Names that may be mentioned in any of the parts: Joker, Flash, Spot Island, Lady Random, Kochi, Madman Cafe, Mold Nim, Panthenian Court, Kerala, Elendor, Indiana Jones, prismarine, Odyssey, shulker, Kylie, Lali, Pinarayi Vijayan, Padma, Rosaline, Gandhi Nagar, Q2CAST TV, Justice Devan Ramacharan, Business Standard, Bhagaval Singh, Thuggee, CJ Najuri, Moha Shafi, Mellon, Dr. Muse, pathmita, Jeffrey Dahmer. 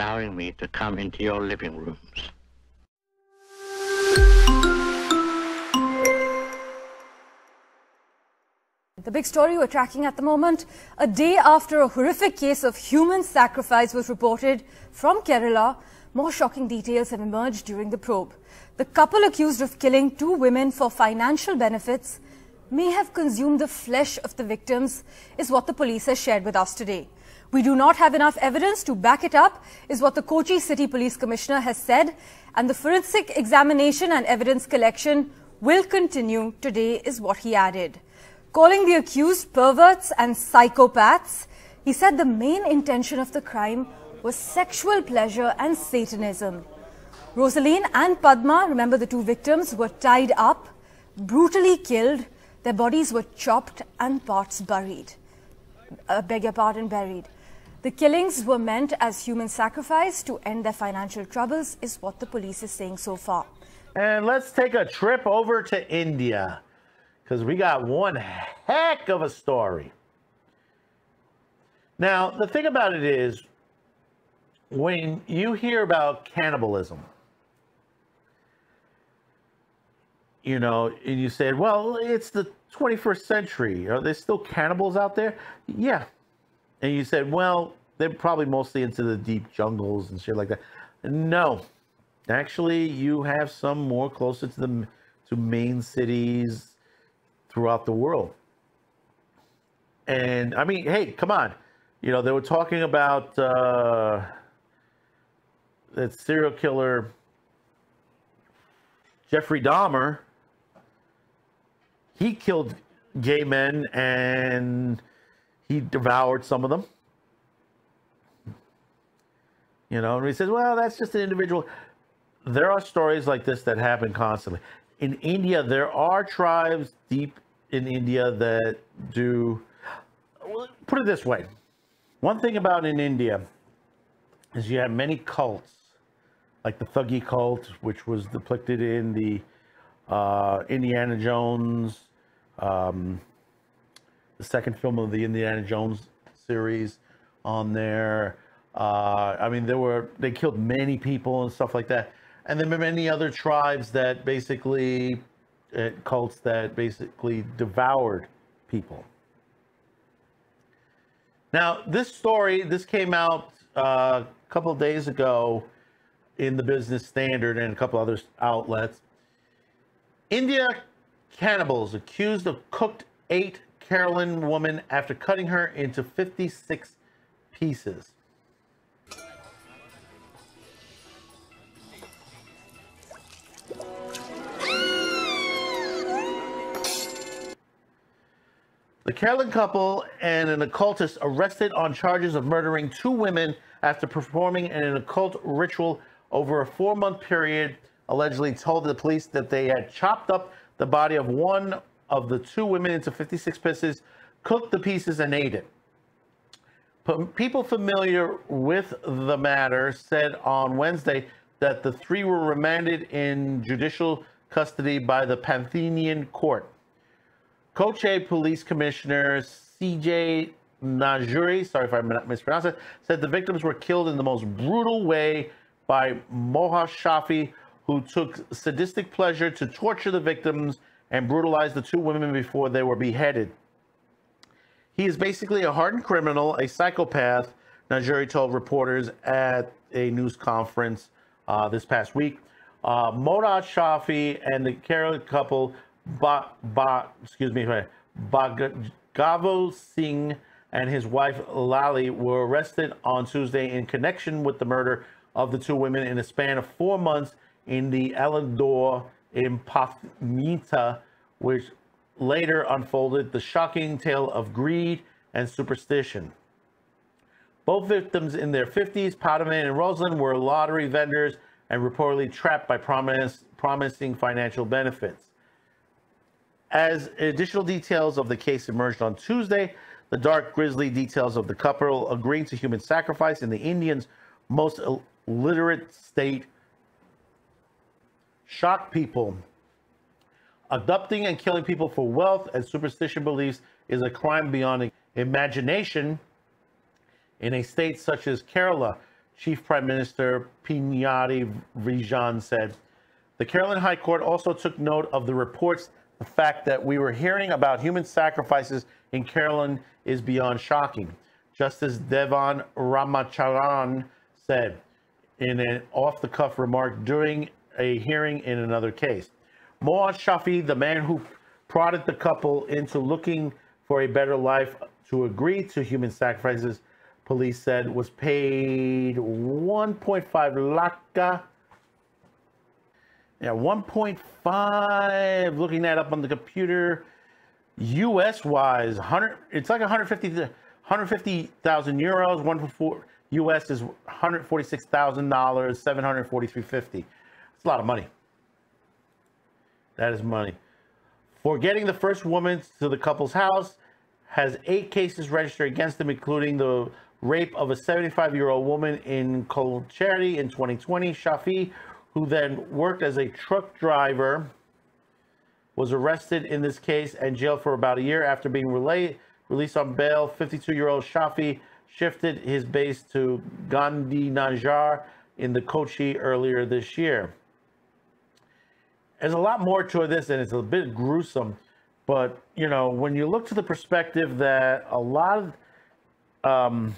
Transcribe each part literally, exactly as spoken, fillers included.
allowing me to come into your living rooms. The big story we're tracking at the moment, a day after a horrific case of human sacrifice was reported from Kerala, more shocking details have emerged during the probe. The couple accused of killing two women for financial benefits may have consumed the flesh of the victims, is what the police has shared with us today. We do not have enough evidence to back it up, is what the Kochi City Police Commissioner has said, and the forensic examination and evidence collection will continue today, is what he added. Calling the accused perverts and psychopaths, he said the main intention of the crime was sexual pleasure and Satanism. Rosaline and Padma, remember the two victims, were tied up, brutally killed, their bodies were chopped and parts buried. Uh, beg your pardon, buried. The killings were meant as human sacrifice to end their financial troubles, is what the police is saying so far. And let's take a trip over to India, because we got one heck of a story. Now, the thing about it is, when you hear about cannibalism, you know, and you said, well, it's the twenty-first century. Are there still cannibals out there? Yeah. And you said, well, they're probably mostly into the deep jungles and shit like that. No. Actually, you have some more closer to the to main cities throughout the world. And, I mean, hey, come on. You know, they were talking about uh, that serial killer Jeffrey Dahmer. He killed gay men and he devoured some of them. You know, and he says, well, that's just an individual. There are stories like this that happen constantly. In India, there are tribes deep in India that do, put it this way. One thing about in India is you have many cults, like the Thuggee cult, which was depicted in the uh, Indiana Jones, um, the second film of the Indiana Jones series on there. Uh, I mean, there were, they killed many people and stuff like that. And there were many other tribes that basically, uh, cults that basically devoured people. Now, this story, this came out uh, a couple of days ago in the Business Standard and a couple other outlets. India cannibals accused of cooked ate Carolyn woman after cutting her into fifty-six pieces. The Carolyn couple and an occultist arrested on charges of murdering two women after performing an occult ritual over a four-month period, allegedly told the police that they had chopped up the body of one of the two women into fifty-six pieces, cooked the pieces, and ate it. People familiar with the matter said on Wednesday that the three were remanded in judicial custody by the Panthenian Court. Kochi Police Commissioner C J Najuri, sorry if I mispronounced it, said the victims were killed in the most brutal way by Moha Shafi, who took sadistic pleasure to torture the victims and brutalize the two women before they were beheaded. He is basically a hardened criminal, a psychopath, Najuri told reporters at a news conference uh, this past week. Uh, Moha Shafi and the Kerala couple Ba, ba, excuse me, Bhagaval Singh and his wife Lali were arrested on Tuesday in connection with the murder of the two women in a span of four months in the Elendor in Pathmita, which later unfolded the shocking tale of greed and superstition. Both victims in their fifties, Padma and Rosaline, were lottery vendors and reportedly trapped by promise, promising financial benefits. As additional details of the case emerged on Tuesday, the dark, grisly details of the couple agreeing to human sacrifice in the Indians' most illiterate state shocked people. Abducting and killing people for wealth and superstition beliefs is a crime beyond imagination in a state such as Kerala, Chief Prime Minister Pinarayi Vijayan said, the Carolina High Court also took note of the reports. The fact that we were hearing about human sacrifices in Carolina is beyond shocking. Justice Devan Ramacharan said in an off-the-cuff remark during a hearing in another case. Moha Shafi, the man who prodded the couple into looking for a better life to agree to human sacrifices, police said, was paid one point five lakh. Yeah, one point five, looking that up on the computer, U S-wise, one hundred, it's like one hundred fifty thousand euros, one hundred four, U S is one hundred forty-six thousand dollars, seven hundred forty-three dollars and fifty cents. It's a lot of money. That is money. For getting the first woman to the couple's house, has eight cases registered against them, including the rape of a seventy-five-year-old woman in Colcheri in twenty twenty, Shafi, who then worked as a truck driver, was arrested in this case and jailed for about a year after being released on bail. fifty-two-year-old Shafi shifted his base to Gandhi Nagar in the Kochi earlier this year. There's a lot more to this, and it's a bit gruesome, but, you know, when you look to the perspective that a lot of... Um,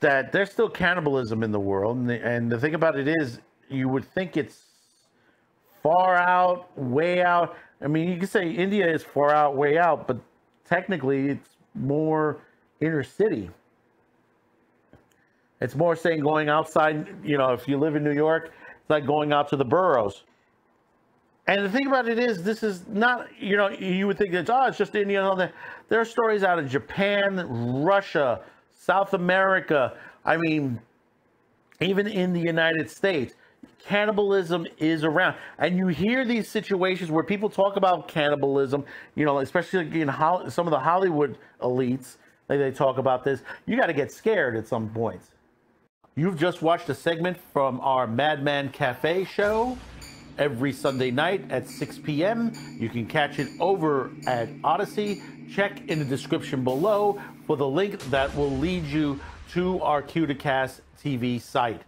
that there's still cannibalism in the world, and the, and the thing about it is, you would think it's far out, way out. I mean, you could say India is far out, way out, but technically it's more inner city. It's more saying going outside, you know, if you live in New York, it's like going out to the boroughs. And the thing about it is, this is not, you know, you would think it's, oh, it's just India and all that. There are stories out of Japan, Russia, South America, I mean, even in the United States, cannibalism is around. And you hear these situations where people talk about cannibalism, you know, especially in Hol- some of the Hollywood elites, they, they talk about this. You got to get scared at some points. You've just watched a segment from our Madman Cafe show every Sunday night at six p m You can catch it over at Odyssey. Check in the description below for the link that will lead you to our Q two Cast T V site.